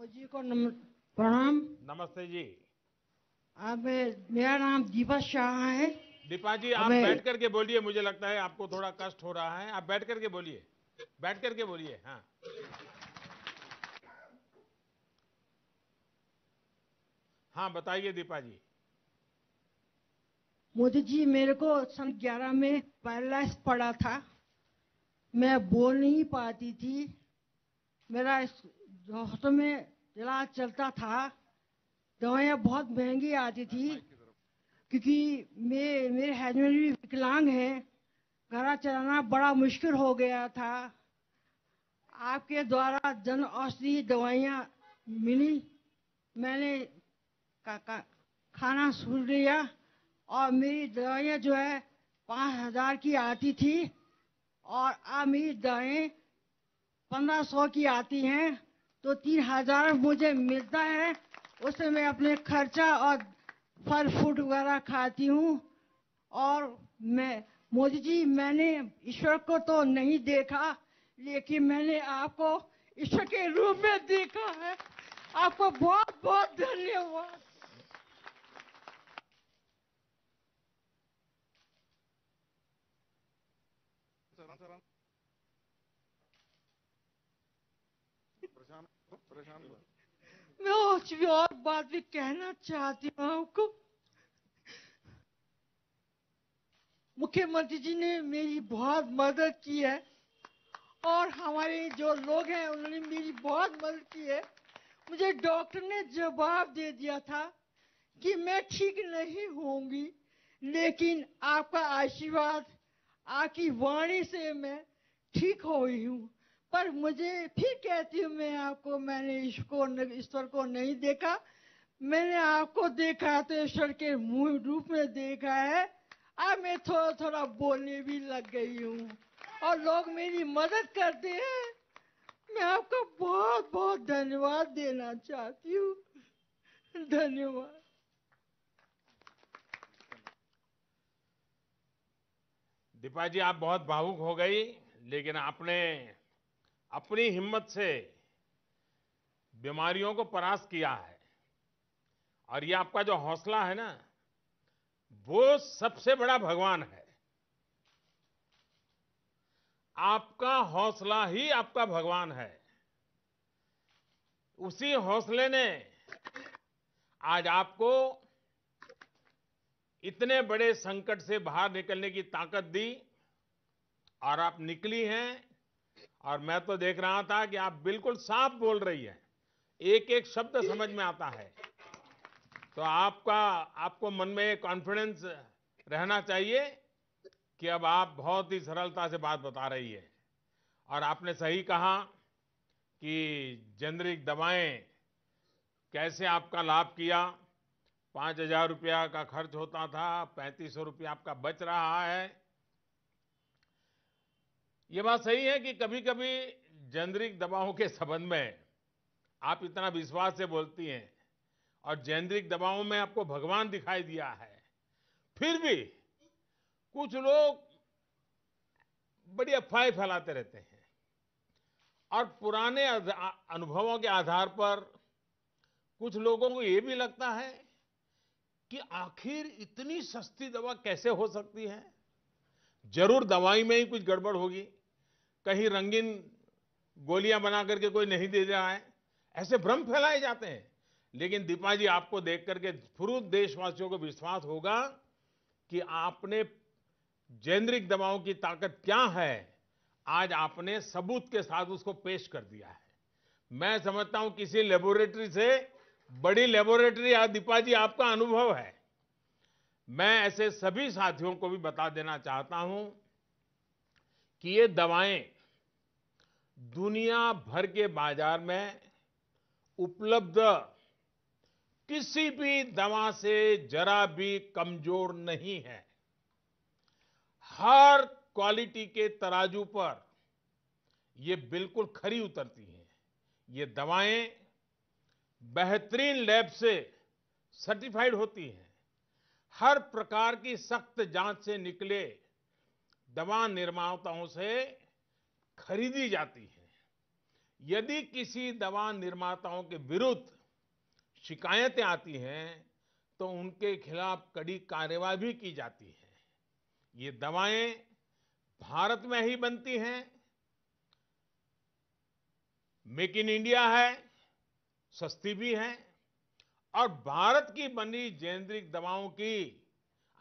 मोदी को प्रणाम। नमस्ते जी। अब मेरा नाम दीपा शाह है। दीपा जी आप बैठ करके बोलिए, मुझे लगता है आपको थोड़ा कष्ट हो रहा है, आप बैठ करके बोलिए, बैठ करके बोलिए। हाँ हाँ बताइए दीपा जी। मोदी जी मेरे को सन 11 में पैरालाइज पड़ा था, मैं बोल नहीं पाती थी, मेरा हॉस्पिटल में इलाज चलता था, दवाइयाँ बहुत महंगी आती थी क्योंकि मेरे हस्बैंड भी विकलांग हैं, घर चलाना बड़ा मुश्किल हो गया था। आपके द्वारा जन औषधि दवाइयाँ मिली, मैंने खाना सुन लिया और मेरी दवाइयाँ जो है 5000 की आती थी और अब मेरी दवाएँ 1500 की आती हैं, तो 3000 मुझे मिलता है, उससे मैं अपने खर्चा और फल फ्रूट वगैरह खाती हूँ। और मैं मोदी जी मैंने ईश्वर को तो नहीं देखा, लेकिन मैंने आपको ईश्वर के रूप में देखा है। आपको बहुत बहुत धन्यवाद। मैं और बात भी कहना चाहती हूँ आपको। मुख्यमंत्री जी ने मेरी बहुत मदद की है और हमारे जो लोग हैं उन्होंने मेरी बहुत मदद की है। मुझे डॉक्टर ने जवाब दे दिया था कि मैं ठीक नहीं होंगी, लेकिन आपका आशीर्वाद, आपकी वाणी से मैं ठीक हो गई हूँ। पर मुझे फिर कहती हूँ, मैं आपको मैंने ईश्वर को नहीं देखा, मैंने आपको देखा तो ईश्वर के मुँह रूप में देखा है। अब मैं थोड़ा थोड़ा बोलने भी लग गई हूँ और लोग मेरी मदद करते हैं। मैं आपका बहुत बहुत धन्यवाद देना चाहती हूँ। धन्यवाद। दीपा जी आप बहुत भावुक हो गई, लेकिन आपने अपनी हिम्मत से बीमारियों को परास्त किया है और ये आपका जो हौसला है ना, वो सबसे बड़ा भगवान है। आपका हौसला ही आपका भगवान है। उसी हौसले ने आज आपको इतने बड़े संकट से बाहर निकलने की ताकत दी और आप निकली हैं। और मैं तो देख रहा था कि आप बिल्कुल साफ बोल रही हैं, एक एक शब्द समझ में आता है, तो आपको मन में कॉन्फिडेंस रहना चाहिए कि अब आप बहुत ही सरलता से बात बता रही है। और आपने सही कहा कि जेनरिक दवाएं कैसे आपका लाभ किया, 5000 रुपया का खर्च होता था, 3500 रुपया आपका बच रहा है। ये बात सही है कि कभी कभी जेनरिक दवाओं के संबंध में आप इतना विश्वास से बोलती हैं और जेनरिक दवाओं में आपको भगवान दिखाई दिया है, फिर भी कुछ लोग बड़ी अफवाहें फैलाते रहते हैं और पुराने अनुभवों के आधार पर कुछ लोगों को ये भी लगता है कि आखिर इतनी सस्ती दवा कैसे हो सकती है, जरूर दवाई में ही कुछ गड़बड़ होगी, कहीं रंगीन गोलियां बना करके कोई नहीं दे रहा है, ऐसे भ्रम फैलाए जाते हैं। लेकिन दीपा जी आपको देख करके पूरे देशवासियों को विश्वास होगा कि आपने जेनरिक दवाओं की ताकत क्या है, आज आपने सबूत के साथ उसको पेश कर दिया है। मैं समझता हूं किसी लेबोरेटरी से बड़ी लेबोरेटरी आज दीपा जी आपका अनुभव है। मैं ऐसे सभी साथियों को भी बता देना चाहता हूं कि ये दवाएं दुनिया भर के बाजार में उपलब्ध किसी भी दवा से जरा भी कमजोर नहीं है। हर क्वालिटी के तराजू पर ये बिल्कुल खरी उतरती हैं। ये दवाएं बेहतरीन लैब से सर्टिफाइड होती हैं, हर प्रकार की सख्त जांच से निकले दवा निर्माताओं से खरीदी जाती है। यदि किसी दवा निर्माताओं के विरुद्ध शिकायतें आती हैं तो उनके खिलाफ कड़ी कार्रवाई भी की जाती है। ये दवाएं भारत में ही बनती हैं, मेक इन इंडिया है, सस्ती भी है और भारत की बनी जेनेरिक दवाओं की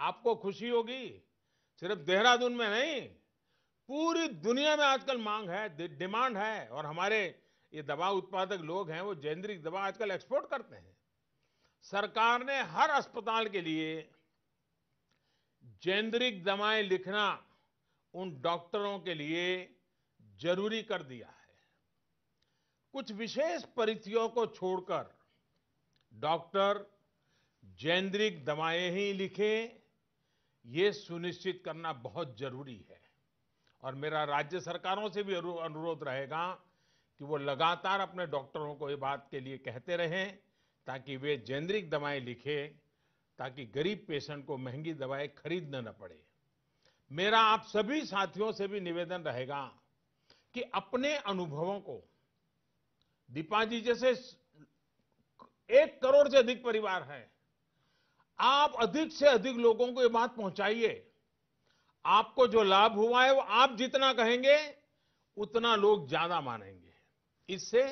आपको खुशी होगी। सिर्फ देहरादून में नहीं, पूरी दुनिया में आजकल मांग है, डिमांड है और हमारे ये दवा उत्पादक लोग हैं वो जेनेरिक दवा आजकल एक्सपोर्ट करते हैं। सरकार ने हर अस्पताल के लिए जेनेरिक दवाएं लिखना उन डॉक्टरों के लिए जरूरी कर दिया है। कुछ विशेष परिस्थितियों को छोड़कर डॉक्टर जेनेरिक दवाएं ही लिखें, ये सुनिश्चित करना बहुत जरूरी है और मेरा राज्य सरकारों से भी अनुरोध रहेगा कि वो लगातार अपने डॉक्टरों को ये बात के लिए कहते रहें ताकि वे जेनेरिक दवाएं लिखें, ताकि गरीब पेशेंट को महंगी दवाएं खरीदना न पड़े। मेरा आप सभी साथियों से भी निवेदन रहेगा कि अपने अनुभवों को दीपा जी जैसे 1 करोड़ से अधिक परिवार हैं, आप अधिक से अधिक लोगों को ये बात पहुंचाइए। आपको जो लाभ हुआ है वो आप जितना कहेंगे उतना लोग ज्यादा मानेंगे। इससे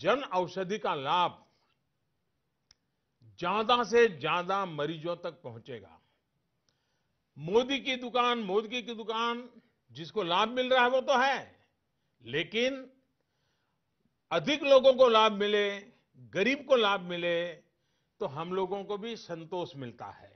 जन औषधि का लाभ ज्यादा से ज्यादा मरीजों तक पहुंचेगा। मोदी की दुकान जिसको लाभ मिल रहा है वो तो है, लेकिन अधिक लोगों को लाभ मिले, गरीब को लाभ मिले तो हम लोगों को भी संतोष मिलता है।